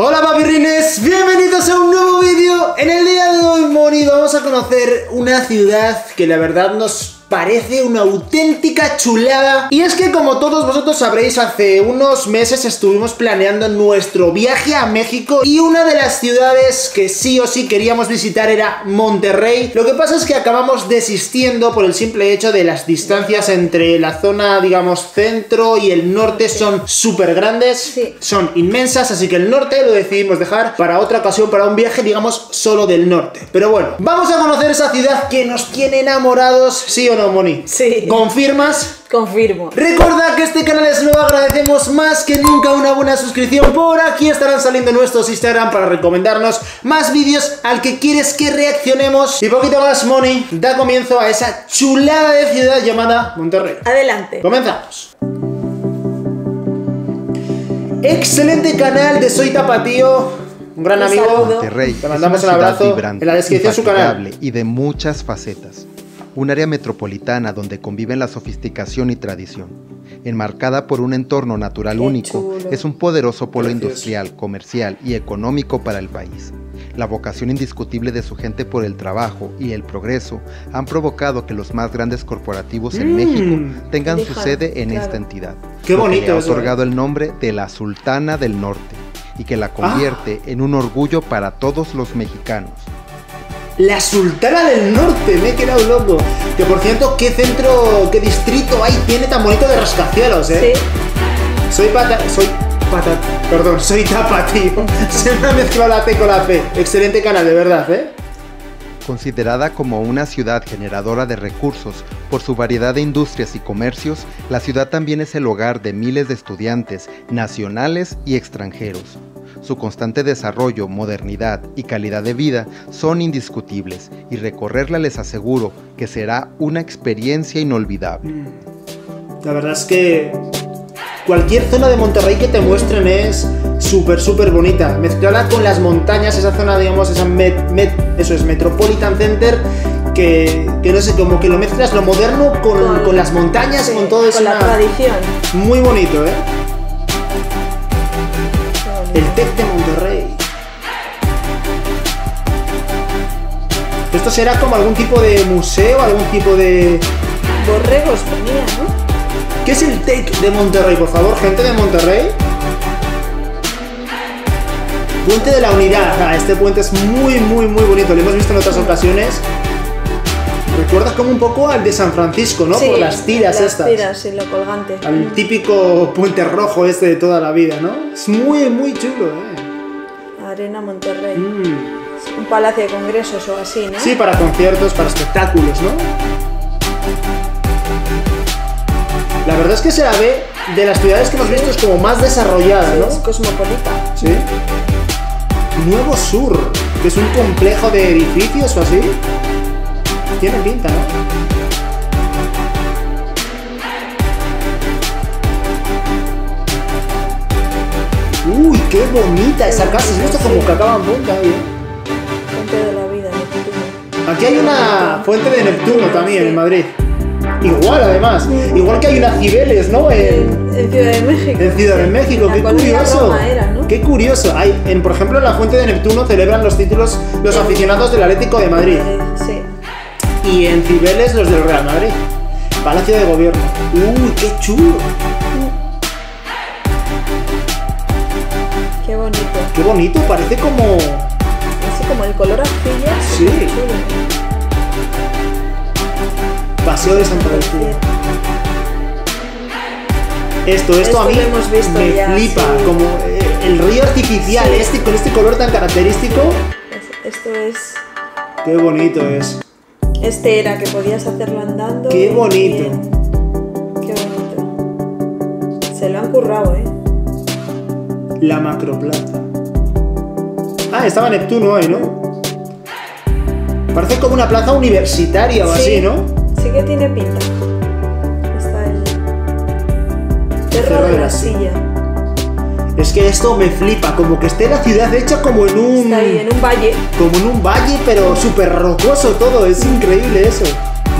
Hola papirrines, bienvenidos a un nuevo vídeo. En el día de hoy, Moni, vamos a conocer una ciudad que la verdad nos parece una auténtica chulada. Y es que, como todos vosotros sabréis, hace unos meses estuvimos planeando nuestro viaje a México y una de las ciudades que sí o sí queríamos visitar era Monterrey. Lo que pasa es que acabamos desistiendo por el simple hecho de las distancias entre la zona, digamos, centro y el norte son súper grandes, son inmensas, así que el norte lo decidimos dejar para otra ocasión, para un viaje, digamos, solo del norte. Pero bueno, vamos a conocer esa ciudad que nos tiene enamorados, ¿sí o no, Moni? Sí. ¿Confirmas? Confirmo. Recordad que este canal es nuevo, agradecemos más que nunca una buena suscripción. Por aquí estarán saliendo nuestros Instagram para recomendarnos más vídeos al que quieres que reaccionemos. Y poquito más, Moni, da comienzo a esa chulada de ciudad llamada Monterrey. Adelante. Comenzamos. Excelente canal de Soy Tapatío. Un gran amigo, Monterrey. Te mandamos un abrazo. Vibrante, en la descripción su canal. Y de muchas facetas. Un área metropolitana donde conviven la sofisticación y tradición. Enmarcada por un entorno natural único, es un poderoso polo industrial, comercial y económico para el país. La vocación indiscutible de su gente por el trabajo y el progreso han provocado que los más grandes corporativos en México tengan su sede en esta entidad. ¡Qué bonito! Le ha otorgado el nombre de la Sultana del Norte, y que la convierte en un orgullo para todos los mexicanos. La Sultana del Norte, me he quedado loco. Que por cierto, qué centro, qué distrito ahí tiene tan bonito de rascacielos, ¿eh? Sí. Soy Tapatío. Se me ha mezclado la T con la P. Excelente canal, de verdad, ¿eh? Considerada como una ciudad generadora de recursos por su variedad de industrias y comercios, la ciudad también es el hogar de miles de estudiantes nacionales y extranjeros. Su constante desarrollo, modernidad y calidad de vida son indiscutibles, y recorrerla les aseguro que será una experiencia inolvidable. La verdad es que cualquier zona de Monterrey que te muestren es súper, súper bonita. Mezclada con las montañas, esa zona, digamos, esa Metropolitan Center, que no sé, como que lo mezclas lo moderno con las montañas, sí, con todo eso. Con la tradición. Muy bonito, ¿eh? El TEC de Monterrey. Esto será como algún tipo de museo, algún tipo de... Borregos tenía, ¿no? ¿Qué es el TEC de Monterrey, por favor, gente de Monterrey? Puente de la Unidad. Ah, este puente es muy, muy, muy bonito. Lo hemos visto en otras ocasiones. Recuerdas como un poco al de San Francisco, ¿no? Sí, por las tiras estas. Las tiras y lo colgante. Al típico puente rojo este de toda la vida, ¿no? Es muy, muy chulo, ¿eh? Arena Monterrey. Un palacio de congresos o así, ¿no? Sí, para conciertos, para espectáculos, ¿no? La verdad es que se la ve de las ciudades que hemos visto es como más desarrollada, ¿no? Es cosmopolita. Sí. Nuevo Sur, que es un complejo de edificios o así. Tiene pinta, ¿no? ¡Uy, qué bonita esa casa! Es esto como que acaban punta ahí, ¿eh? Fuente de la vida, Neptuno. Aquí hay una fuente de Neptuno también en Madrid. Igual, además. Igual que hay una Cibeles, ¿no? En Ciudad de México. En Ciudad de México, qué curioso. Qué curioso. Hay, por ejemplo, en la fuente de Neptuno celebran los títulos los aficionados del Atlético de Madrid. Sí. Y en Cibeles los del Real Madrid. Palacio de Gobierno. ¡Uy, qué chulo! ¡Qué bonito! ¡Qué bonito! Parece como... Así como el color arcilla. Sí. Chulo. Paseo de Santa Bárbara. Esto a mí me flipa. Sí. Como el río artificial, sí. Con este color tan característico. Esto es... ¡Qué bonito es! Este era que podías hacerlo andando. ¡Qué bonito! Bien. ¡Qué bonito! Se lo han currado, ¿eh? La Macroplaza. Ah, estaba Neptuno ahí, ¿no? Parece como una plaza universitaria o así, ¿no? Sí que tiene pinta. Está el... Cerro de la Silla. Es que esto me flipa, como que esté la ciudad hecha como en un... Está ahí, en un valle. Como en un valle, pero súper rocoso todo, es increíble eso.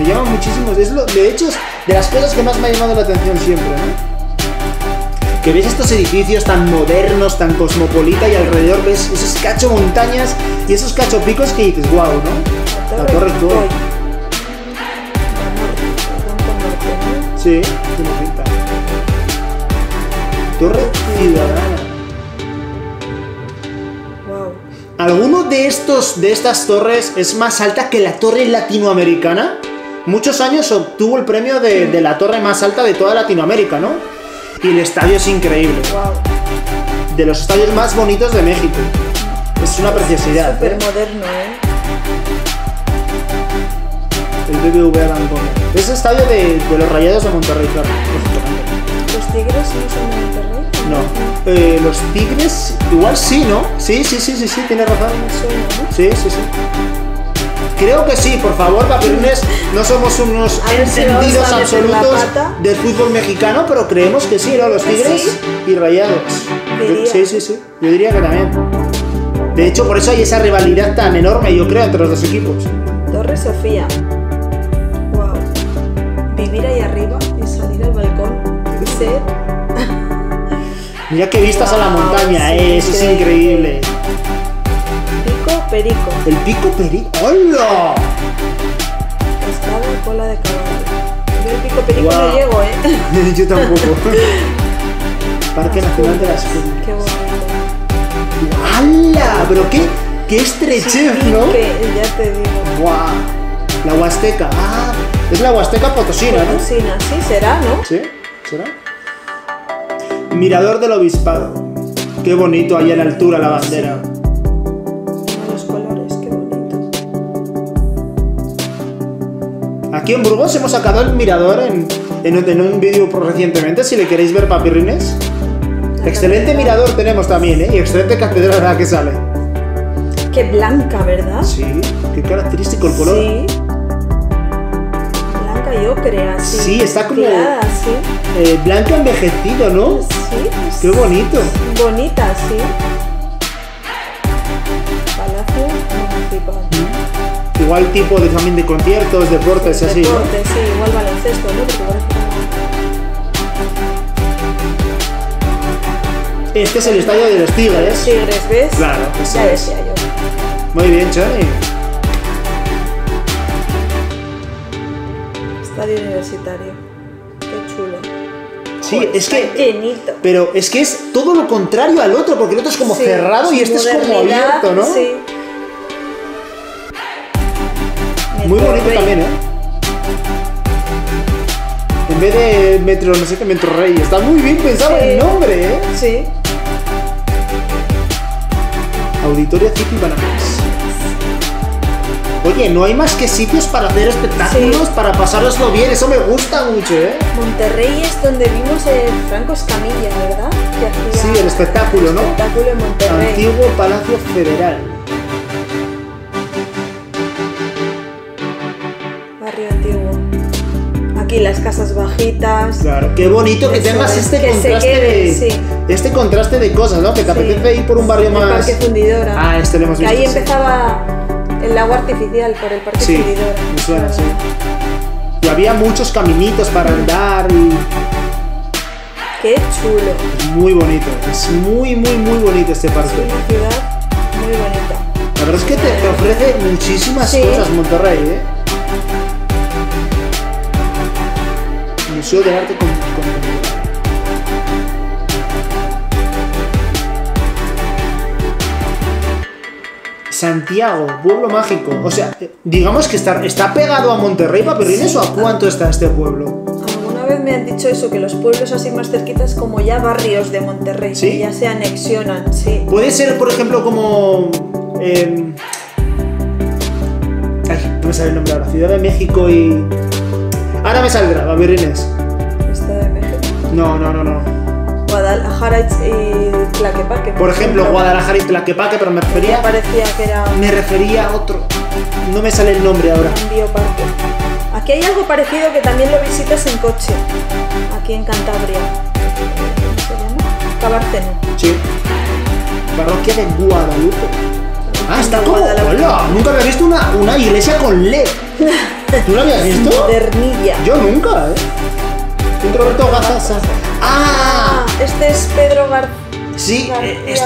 Me llama muchísimo, de hecho, es de las cosas que más me ha llamado la atención siempre, ¿no? que ves estos edificios tan modernos, tan cosmopolita, y alrededor ves esos cacho montañas y esos cacho picos que dices, wow, ¿no? La Torre Ciudadana. Sí, tiene pinta. Torre Ciudadana. ¿Alguno de estas torres es más alta que la Torre Latinoamericana? Muchos años obtuvo el premio de la torre más alta de toda Latinoamérica, ¿no? Y el estadio es increíble. Wow. De los estadios más bonitos de México. Es una preciosidad. Súper moderno, ¿eh? El BBVA Banco. Es el estadio de los Rayados de Monterrey, claro. ¿Los Tigres no son de Monterrey? No. Los Tigres, igual sí, ¿no? Sí, tienes razón. Sí. Creo que sí, por favor, Papirines, no somos unos entendidos absolutos del fútbol mexicano, pero creemos que sí, ¿no? Los Tigres y Rayados. Sí, yo diría que también. De hecho, por eso hay esa rivalidad tan enorme, yo creo, entre los dos equipos. Torre Sofía. Wow. Vivir ahí arriba y salir al balcón y ser... Mira qué vistas a la montaña, sí, eso es increíble. Pico Perico. El Pico Perico. ¡Hola! Pescado y cola de caballo. Yo el Pico Perico no llego, ¿eh? Yo tampoco. Parque Nacional de las Cumbres. ¡Qué bonito! ¡Hala! Pero qué estrechez, sí, ¿no? Ya te digo. ¡Guau! La Huasteca. Ah, es la Huasteca potosina, ¿no? Potosina, sí, será, ¿no? Sí, será. Mirador del Obispado. Qué bonito ahí en la altura la bandera. Aquí en Burgos hemos sacado el mirador en un vídeo recientemente, si le queréis ver, Papirrines. Excelente mirador tenemos también, ¿eh? Y excelente catedral la que sale. Qué blanca, ¿verdad? Sí, qué característico el color. Sí. Blanca y ocre, así. Sí, está como... Tirada, sí. Blanca envejecido, ¿no? Sí. Pues, qué bonito. Bonita, sí. Palacio Municipal. Igual tipo también de conciertos, deportes, así. Deportes, ¿no? Sí, igual baloncesto, ¿no? Porque... Este es el estadio de los Tigres. Tigres, ¿ves? Claro, ya decía yo. Muy bien, Choni. Estadio universitario. Qué chulo. Sí, joder, es que... Llenito. Pero es que es todo lo contrario al otro, porque el otro es como cerrado y este es como abierto, ¿no? Sí. Muy bonito también, ¿eh? En vez de Metro, no sé qué, Monterrey. Está muy bien pensado el nombre, ¿eh? Sí. Auditorio Citibanamex. Oye, no hay más que sitios para hacer espectáculos, para pasárnoslo bien. Eso me gusta mucho, ¿eh? Monterrey es donde vimos el Franco Escamilla, ¿verdad? Que hacía el espectáculo, ¿no? El espectáculo en Monterrey. Antiguo Palacio Federal. Barrio Antiguo. Aquí las casas bajitas. Claro, qué bonito que tengas este contraste de cosas, ¿no? Que te apetece ir por un barrio más... Parque Fundidora. Ah, este lo hemos visto. Ahí empezaba el agua artificial por el Parque Fundidora. Sí, me suena, sí. Y había muchos caminitos para andar y... Qué chulo. Es muy bonito. Es muy bonito este parque. Es una ciudad muy bonita. La verdad es que te ofrece muchísimas cosas Monterrey, ¿eh? Museo de Arte Contemporáneo. Santiago, pueblo mágico. O sea, digamos que está pegado a Monterrey, Papirrines, ¿o a cuánto está este pueblo? Alguna vez me han dicho eso, que los pueblos así más cerquitas como ya barrios de Monterrey, que ya se anexionan, sí. Puede ser, por ejemplo, como... Ay, no me sale el nombre ahora. Ciudad de México y... Ahora me saldrá, Papirrines. ¿Estado de México? No. Guadalajara y Tlaquepaque. Por ejemplo, Guadalajara y Tlaquepaque, pero me refería... Parecía que era... Me refería a otro... No me sale el nombre ahora. Bioparque. Aquí hay algo parecido que también lo visitas en coche. Aquí en Cantabria. ¿Cómo se llama? Cabárceno. Sí. Parroquia de Guadalupe. Ah, está como... ¡Hola! Nunca había visto una iglesia con LED. ¿Tú la habías visto? Modernilla. Yo nunca, ¿eh? Un Roberto Gaza. ¡Ah! Este es Pedro Garza. Sí,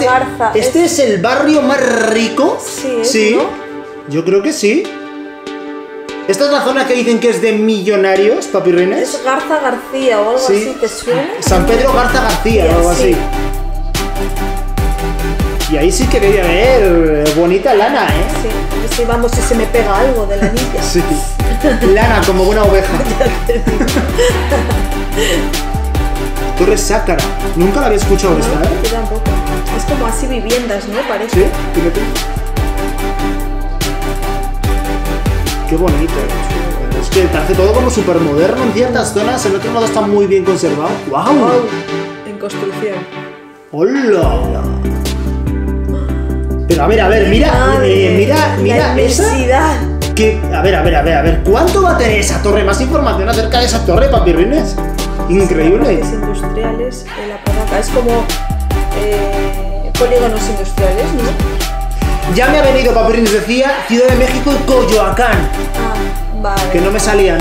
Garza. Este es el barrio más rico. Sí, sí, ¿no? Yo creo que sí. Esta es la zona que dicen que es de millonarios, papi Reines. Es Garza García o algo así, ¿te suena? San Pedro Garza García o algo así. Y ahí sí que debe haber bonita lana, ¿eh? Sí, sí, vamos, si se me pega algo de lanilla. Sí, lana como buena oveja. Torre Sácara, nunca la había escuchado esta, ¿eh? Yo tampoco. Es como así viviendas, ¿no? Parece. Sí, fíjate. Qué bonito, ¿eh? Es que te hace todo como súper moderno en ciertas zonas, el otro lado está muy bien conservado. ¡Guau! Wow. En construcción. ¡Hola! Pero a ver, mira, mira esa. Que, a ver, ¿cuánto va a tener esa torre? Más información acerca de esa torre, papi Ruines. Increíble. Sí, industriales en la Podaca. Es como polígonos industriales, ¿no? Ya me ha venido, papi Ruines decía, Ciudad de México y Coyoacán. Ah, vale. Que no me salía,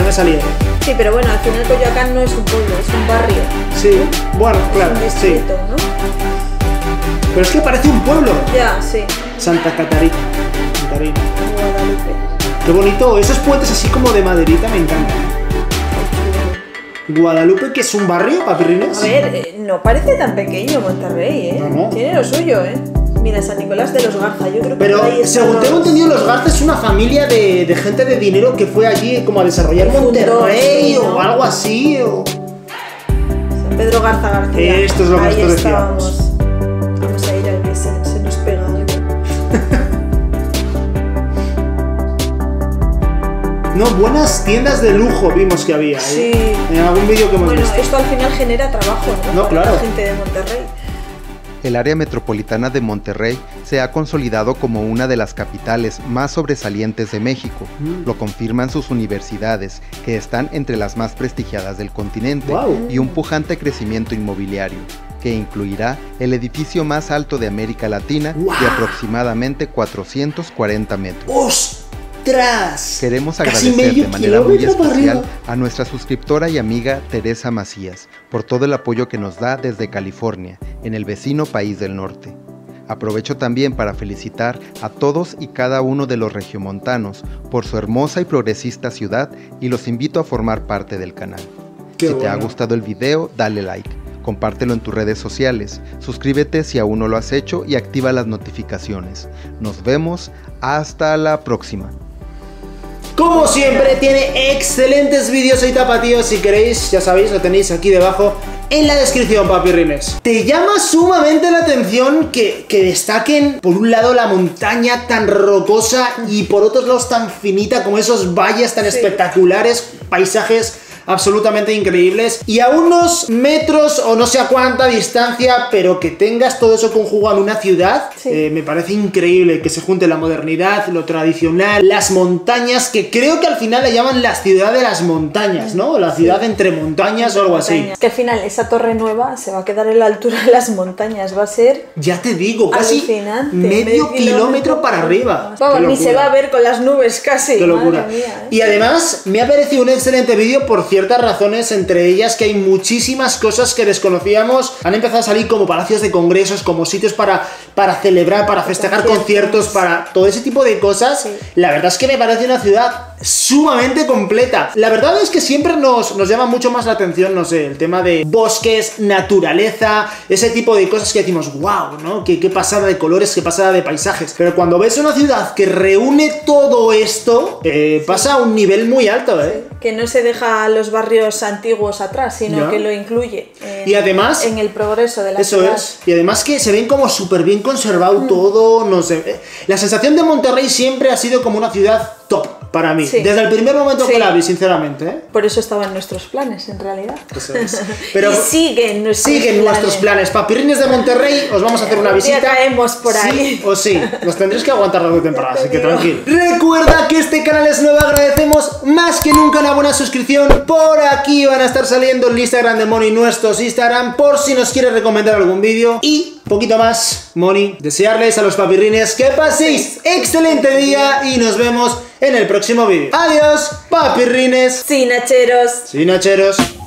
Sí, pero bueno, al final Coyoacán no es un pueblo, es un barrio. Sí, ¿no? Bueno, claro, es un distrito, ¿no? Pero es que parece un pueblo. Ya, sí. Santa Catarina. Guadalupe. Qué bonito. Esos puentes así como de maderita me encantan. Guadalupe, que es un barrio, papirrines. A ver, no parece tan pequeño Monterrey, ¿eh? No, no. Tiene lo suyo, ¿eh? Mira, San Nicolás de los Garza, yo creo que... Pero según tengo entendido, los Garza es una familia de gente de dinero que fue allí como a desarrollar Monterrey o algo así. O... San Pedro Garza García. Esto es lo que nosotros decíamos. Se nos pega algo. No, buenas tiendas de lujo vimos que había, ¿eh? Sí. En algún vídeo que hemos visto. Bueno, esto al final genera trabajo, ¿no? No, claro. Para la gente de Monterrey. El área metropolitana de Monterrey se ha consolidado como una de las capitales más sobresalientes de México. Lo confirman sus universidades, que están entre las más prestigiadas del continente, y un pujante crecimiento inmobiliario, que incluirá el edificio más alto de América Latina de aproximadamente 440 metros. ¡Ostras! Queremos agradecer de manera muy especial a nuestra suscriptora y amiga Teresa Macías por todo el apoyo que nos da desde California, en el vecino país del norte. Aprovecho también para felicitar a todos y cada uno de los regiomontanos por su hermosa y progresista ciudad y los invito a formar parte del canal. Si te ha gustado el video, dale like. Compártelo en tus redes sociales, suscríbete si aún no lo has hecho y activa las notificaciones. Nos vemos hasta la próxima. Como siempre, tiene excelentes vídeos Soy Tapatío. Si queréis, ya sabéis, lo tenéis aquí debajo en la descripción, papi Rines. Te llama sumamente la atención que destaquen por un lado la montaña tan rocosa y por otros lados tan finita, como esos valles tan espectaculares, paisajes absolutamente increíbles, y a unos metros o no sé a cuánta distancia, pero que tengas todo eso conjugado en una ciudad, me parece increíble que se junte la modernidad, lo tradicional, las montañas, que creo que al final le llaman la ciudad de las montañas, ¿no? La ciudad entre montañas o algo así. Es que al final esa torre nueva se va a quedar en la altura de las montañas, va a ser... Ya te digo, casi medio kilómetro para arriba. Vamos, ni se va a ver con las nubes casi. Qué locura. Madre mía, ¿eh? Y además me ha parecido un excelente vídeo por ciertas razones, entre ellas que hay muchísimas cosas que desconocíamos. Han empezado a salir como palacios de congresos, como sitios para celebrar, para festejar conciertos, para todo ese tipo de cosas. La verdad es que me parece una ciudad sumamente completa. La verdad es que siempre nos llama mucho más la atención, no sé, el tema de bosques, naturaleza, ese tipo de cosas que decimos, wow, ¿no? Qué pasada de colores, qué pasada de paisajes. Pero cuando ves una ciudad que reúne todo esto, pasa a un nivel muy alto, ¿eh? Que no se deja a los barrios antiguos atrás, sino que lo incluye en, y además, en el progreso de la ciudad. Eso es, y además que se ven como súper bien conservado todo, no sé. La sensación de Monterrey siempre ha sido como una ciudad top para mí, desde el primer momento que la vi, sinceramente, ¿eh? Por eso estaban nuestros planes, en realidad. Eso es. Pero y siguen nuestros planes. Papirines de Monterrey, os vamos a hacer una visita. Ya caemos por ahí. Sí o sí, nos tendréis que aguantar la temporada, así que tranquilo. Recuerda que este canal es nuevo, agradecemos más que nunca una buena suscripción. Por aquí van a estar saliendo el Instagram de Moni, nuestros Instagram, por si nos quieres recomendar algún vídeo. Y poquito más, Moni, desearles a los papirrines que paséis excelente día y nos vemos en el próximo vídeo. Adiós, papirrines. Sinacheros.